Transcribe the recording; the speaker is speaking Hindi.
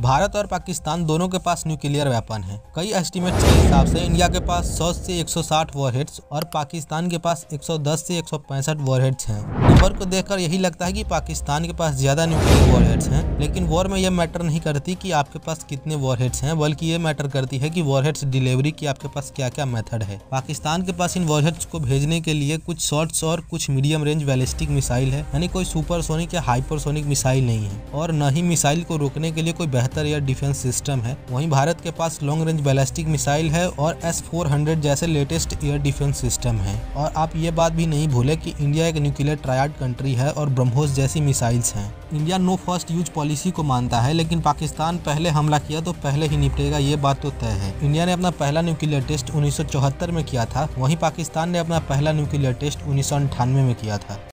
भारत और पाकिस्तान दोनों के पास न्यूक्लियर वेपन है। कई एस्टीमेट के हिसाब से इंडिया के पास 100 से 160 वॉरहेड्स और पाकिस्तान के पास 110 से 165 वॉरहेड्स हैं। नंबर को देखकर यही लगता है कि पाकिस्तान के पास ज्यादा न्यूक्लियर वॉरहेड्स हैं, लेकिन वॉर में यह मैटर नहीं करती कि आपके पास कितने वॉरहेड्स हैं, बल्कि ये मैटर करती है कि वॉरहेड्स डिलीवरी की आपके पास क्या क्या मेथड है। पाकिस्तान के पास इन वॉरहेड्स को भेजने के लिए कुछ शॉर्ट्स और कुछ मीडियम रेंज बैलिस्टिक मिसाइल है, यानी कोई सुपरसोनिक या हाइपरसोनिक मिसाइल नहीं है और न ही मिसाइल को रोकने के लिए कोई बेहतर या डिफेंस सिस्टम है। वहीं भारत के पास लॉन्ग रेंज बैलिस्टिक मिसाइल है और S-400 जैसे लेटेस्ट एयर डिफेंस सिस्टम है। और आप ये बात भी नहीं भूले कि इंडिया एक न्यूक्लियर ट्रायड कंट्री है और ब्रह्मोस जैसी मिसाइल्स हैं। India no first use policy को मानता है, लेकिन पाकिस्तान पहले हमला किया तो पहले ही निपटेगा, ये बात तो तय है। इंडिया ने अपना पहला न्यूक्लियर टेस्ट 1974 में किया था, वहीं पाकिस्तान ने अपना पहला न्यूक्लियर टेस्ट 1998 में किया था।